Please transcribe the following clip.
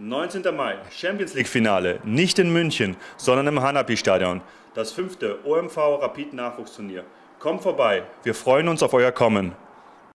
19. Mai, Champions League Finale, nicht in München, sondern im Hanappi-Stadion. Das 5. OMV Rapid Nachwuchsturnier. Kommt vorbei, wir freuen uns auf euer Kommen.